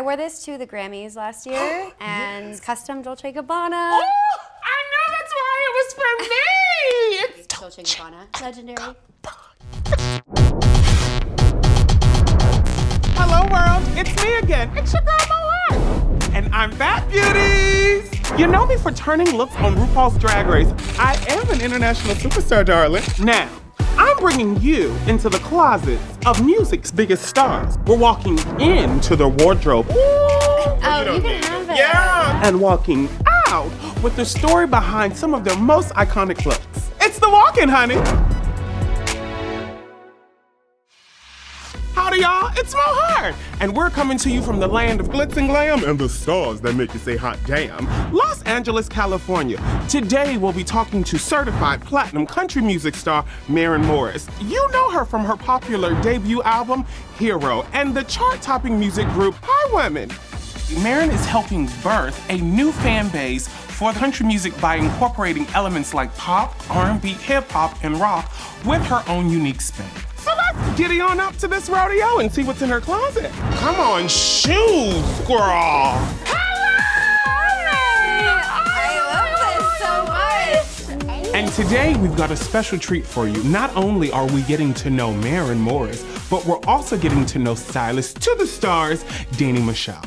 I wore this to the Grammys last year and yes. Custom Dolce & Gabbana. Oh, I know, that's why it was for me. It's Dolce & Gabbana, legendary. Hello world, it's me again. It's your girl Mo Heart. And I'm back, beauties. You know me for turning looks on RuPaul's Drag Race. I am an international superstar, darling. Now, I'm bringing you into the closets of music's biggest stars. We're walking into their wardrobe. Ooh, oh, you can have it. Yeah. And walking out with the story behind some of their most iconic looks. It's The Walk In, honey. Howdy, y'all, it's Mo Heart. And we're coming to you from the land of glitz and glam and the stars that make you say hot damn, Los Angeles, California. Today, we'll be talking to certified platinum country music star, Maren Morris. You know her from her popular debut album, Hero, and the chart-topping music group, High Women. Maren is helping birth a new fan base for country music by incorporating elements like pop, R&B, hip-hop, and rock with her own unique spin. So let's giddy on up to this rodeo and see what's in her closet. Come on, shoes, girl. And today we've got a special treat for you. Not only are we getting to know Maren Morris, but we're also getting to know stylist to the stars, Dani Michelle.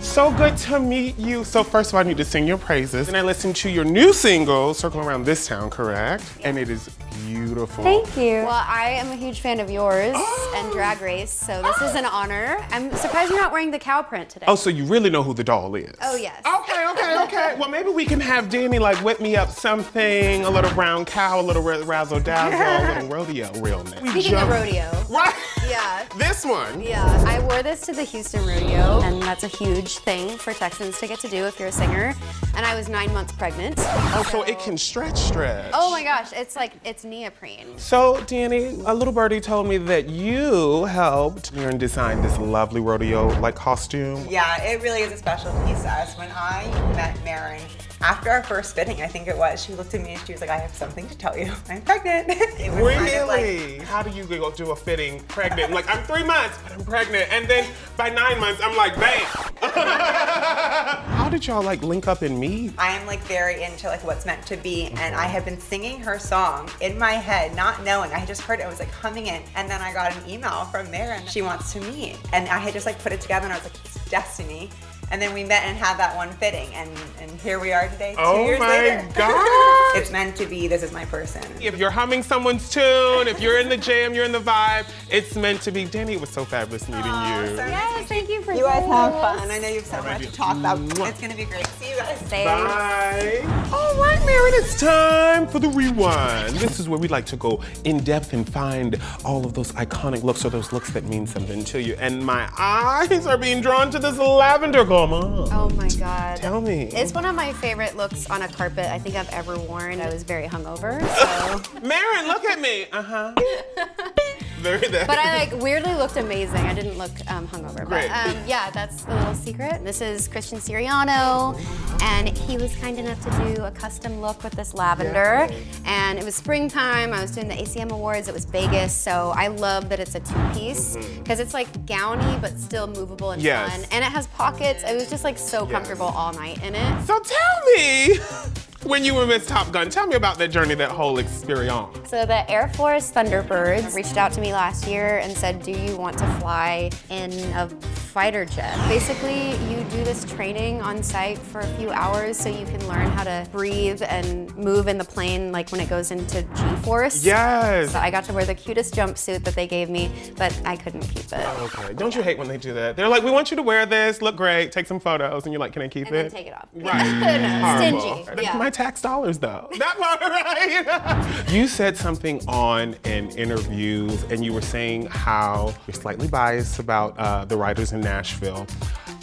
So good to meet you. So first of all, I need to sing your praises. And I listened to your new single, Circles Around This Town, correct? And it is beautiful. Thank you. Well, I am a huge fan of yours and Drag Race, so this is an honor. I'm surprised you're not wearing the cow print today. Oh, so you really know who the doll is. Oh, yes. Okay, okay, okay. Well, maybe we can have Dani like whip me up something, a little brown cow, a little razzle-dazzle, a little rodeo realness. Speaking of rodeo. Right? Yeah. This one. Yeah. I wore this to the Houston rodeo, and that's a huge thing for Texans to get to do if you're a singer. And I was 9 months pregnant. Oh, so it can stretch. Oh my gosh, it's like, it's neoprene. So Dani, a little birdie told me that you helped Maren design this lovely rodeo-like costume. Yeah, it really is a special piece to us. When I met Maren, after our first fitting, I think it was, she looked at me and she was like, I have something to tell you. I'm pregnant. It was really? Kind of like, how do you go do a fitting pregnant? I'm like, I'm 3 months, but I'm pregnant. And then by 9 months, I'm like, bang. How did y'all like link up and meet? I am like very into like what's meant to be. And I have been singing her song in my head, not knowing. I just heard it, I was like humming it. And then I got an email from Maren, she wants to meet. And I had just like put it together and I was like, it's destiny. And then we met and had that one fitting, and here we are today, two years later. Oh my God! It's meant to be, this is my person. If you're humming someone's tune, if you're in the jam, you're in the vibe, it's meant to be. Dani, it was so fabulous meeting you. So yes, thank you for You guys have fun. I know you have so much to talk about. It's gonna be great. See you guys. Bye. All right, Maren, it's time for the rewind. This is where we like to go in depth and find all of those iconic looks, or those looks that mean something to you. And my eyes are being drawn to this lavender girl. Oh my God. Tell me. It's one of my favorite looks on a carpet I think I've ever worn. I was very hungover, so. Maren, look at me. Uh-huh. But I like weirdly looked amazing. I didn't look hungover. Great. But yeah, that's the little secret. This is Christian Siriano, and he was kind enough to do a custom look with this lavender. Yeah. And it was springtime. I was doing the ACM Awards. It was Vegas, so I love that it's a two-piece because it's like gowny but still movable and fun. And it has pockets. It was just like so comfortable all night in it. So tell me. When you were Miss Top Gun, tell me about that journey, that whole experience. So the Air Force Thunderbirds reached out to me last year and said, do you want to fly in a fighter jet? Basically, you do this training on site for a few hours so you can learn how to breathe and move in the plane, like when it goes into G-force. Yes. So I got to wear the cutest jumpsuit that they gave me, but I couldn't keep it. Oh, okay. Don't you hate when they do that? They're like, we want you to wear this, look great, take some photos, and you're like, can I keep it? And then take it off. Right. Stingy. Yeah. Tax dollars though. That one, right? You said something on in interviews and you were saying how you're slightly biased about the writers in Nashville.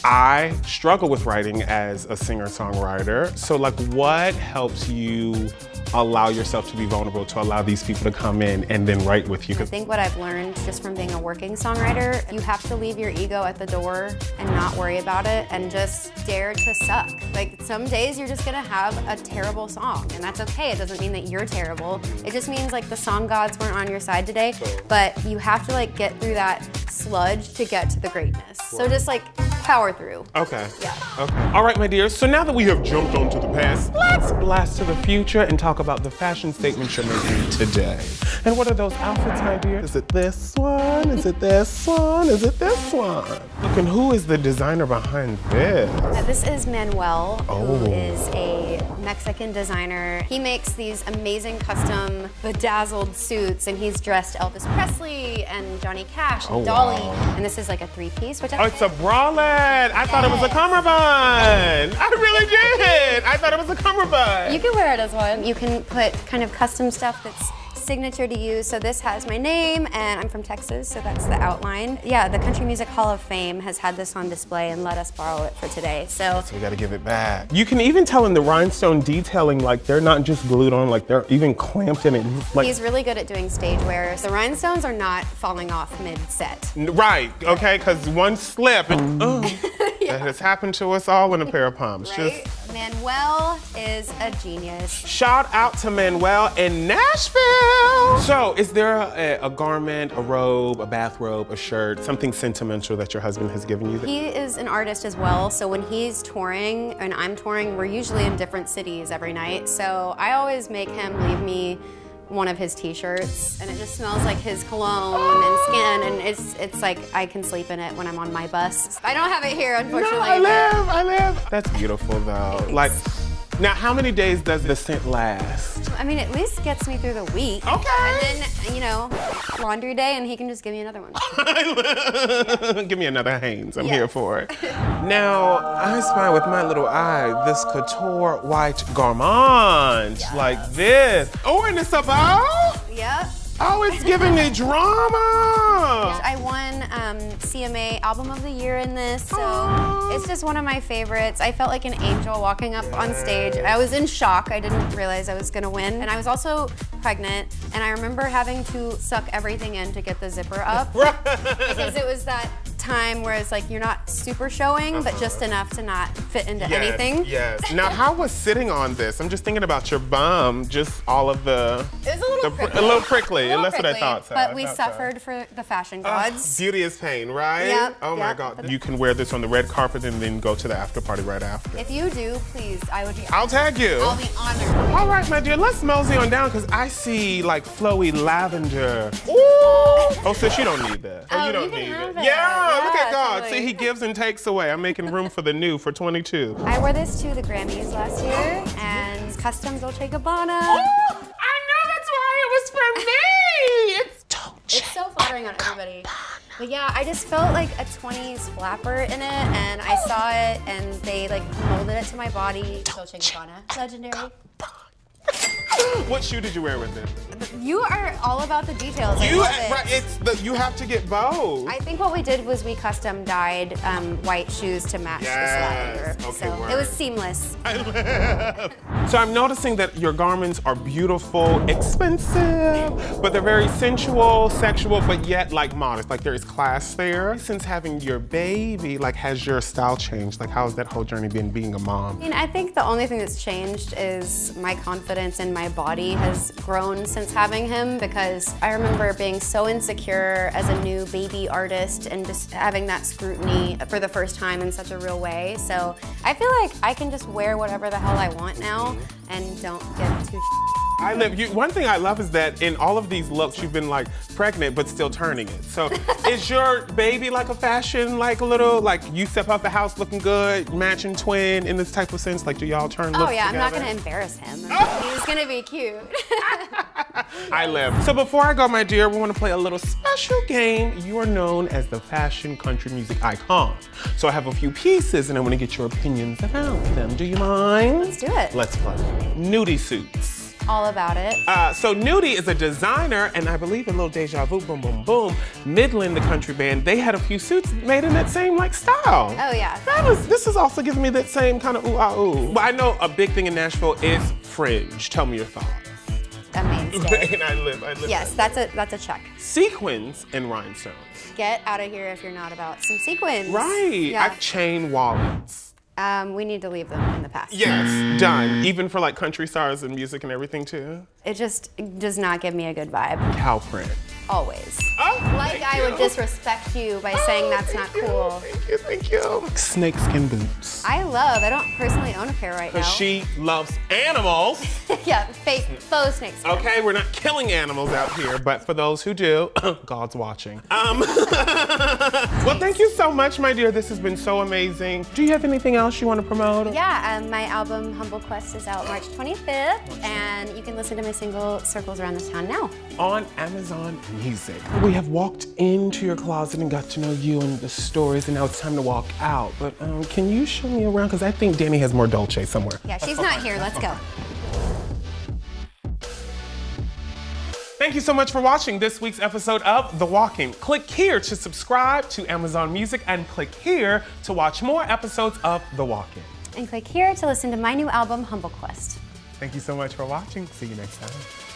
I struggle with writing as a singer-songwriter. So like what helps you allow yourself to be vulnerable, to allow these people to come in and then write with you? I think what I've learned just from being a working songwriter, you have to leave your ego at the door and not worry about it and just dare to suck. Like some days you're just gonna have a terrible song and that's okay. It doesn't mean that you're terrible. It just means like the song gods weren't on your side today, but you have to like get through that sludge to get to the greatness. So just like power through. Okay. Yeah. Okay. All right, my dear. So now that we have jumped onto the past, let's blast to the future and talk about the fashion statements you're making today. And what are those outfits, my dear? Is it this one? Is it this one? Is it this one? Look, and who is the designer behind this? This is Manuel, who is a Mexican designer. He makes these amazing custom bedazzled suits, and he's dressed Elvis Presley and Johnny Cash and Dolly. Wow. And this is like a three-piece, which I think. It's a bralette. I thought it was a cummerbund. I really did. I thought it was a cummerbund. You can wear it as one. You can put kind of custom stuff that's signature to you. So this has my name, and I'm from Texas, so that's the outline. Yeah, the Country Music Hall of Fame has had this on display and let us borrow it for today, so we gotta give it back. You can even tell in the rhinestone detailing, like they're not just glued on, like they're even clamped in it. Like, he's really good at doing stage wear. The rhinestones are not falling off mid-set. Right, okay, because one slip, and, that has happened to us all in a pair of pumps. Right? Just... Manuel is a genius. Shout out to Manuel in Nashville. So is there a garment, a robe, a bathrobe, a shirt, something sentimental that your husband has given you? He is an artist as well. So when he's touring and I'm touring, we're usually in different cities every night. So I always make him leave me one of his t-shirts, and it just smells like his cologne and skin, and it's like I can sleep in it when I'm on my bus. I don't have it here, unfortunately. No, I live. That's beautiful though. Like, now how many days does the scent last? I mean, at least gets me through the week. Okay. And then, you know, laundry day, and he can just give me another one. Yeah. Give me another Hanes, I'm here for it. Now, I spy with my little eye this couture white garment, like this. Oh, and it's about? Yep. Oh, it's giving me drama. I won CMA Album of the Year in this, so it's just one of my favorites. I felt like an angel walking up on stage. I was in shock. I didn't realize I was gonna win. And I was also pregnant, and I remember having to suck everything in to get the zipper up because it was that time where it's like you're not super showing, but just enough to not fit into anything. Yes. Now, how was sitting on this? I'm just thinking about your bum, just all of the. It was a little prickly. That's what I thought. But we suffered for the fashion gods. Beauty is pain, right? Yep. Oh my God. You can wear this on the red carpet and then go to the after party right after. If you do, please, I would be. I'll tag you. I'll be honored. All right, my dear, let's mosey on down because I see like flowy lavender. Ooh. Oh, so she don't need that. Oh, you don't need it. Yeah. Oh, look at God. Totally. See, he gives and takes away. I'm making room for the new for 22. I wore this to the Grammys last year, and custom Dolce & Gabbana. Oh, I know, that's why it was for me. It's Dolce. It's so flattering on everybody. But yeah, I just felt like a 20s flapper in it, and I saw it, and they like molded it to my body. Dolce & Gabbana, legendary. What shoe did you wear with it? You are all about the details. You, you have to get both. I think what we did was we custom dyed white shoes to match the slider. Okay, so it was seamless. So I'm noticing that your garments are beautiful, expensive, but they're very sensual, sexual, but yet like modest. Like there is class there. Since having your baby, like has your style changed? Like how has that whole journey been being a mom? I mean, I think the only thing that's changed is my confidence in my body has grown since having him, because I remember being so insecure as a new baby artist and just having that scrutiny for the first time in such a real way. So I feel like I can just wear whatever the hell I want now and don't give two shits. I live, one thing I love is that in all of these looks, you've been like pregnant, but still turning it. So is your baby like a fashion, like a little, like you step out the house looking good, matching twin in this type of sense? Like do y'all turn looks together? I'm not gonna embarrass him. He's gonna be cute. I live. So before I go, my dear, we wanna play a little special game. You are known as the fashion country music icon. So I have a few pieces and I wanna get your opinions about them. Do you mind? Let's do it. Let's play. Nudie suits. All about it. So Nudie is a designer, and I believe in Little Deja Vu, Boom Boom Boom, Midland, the country band, they had a few suits made in that same like style. Oh yeah. That was, this is also giving me that same kind of ooh ah ooh. But I know a big thing in Nashville is fringe. Tell me your thoughts. Amazing. And I live. Yes, that's a check. Sequins and rhinestones. Get out of here if you're not about some sequins. Right. Yeah. Chain wallets. We need to leave them in the past. Yes, done. Even for like country stars and music and everything too? It just does not give me a good vibe. Cow print. always. Oh, like I would disrespect you by saying that's not cool. Thank you, thank you. Snakeskin boots. I don't personally own a pair right now. Because she loves animals. Yeah, fake, faux snakeskin. Okay, we're not killing animals out here, but for those who do, God's watching. Well, thank you so much, my dear. This has been so amazing. Do you have anything else you want to promote? Yeah, my album, Humble Quest, is out March 25th, and you can listen to my single, Circles Around This Town, now. On Amazon Music. We have walked into your closet and got to know you and the stories, and now it's time to walk out. But can you show me around? Because I think Dani has more Dolce somewhere. Yeah, she's not here. Let's go. Thank you so much for watching this week's episode of The Walk In. Click here to subscribe to Amazon Music, and click here to watch more episodes of The Walk In. And click here to listen to my new album, Humble Quest. Thank you so much for watching. See you next time.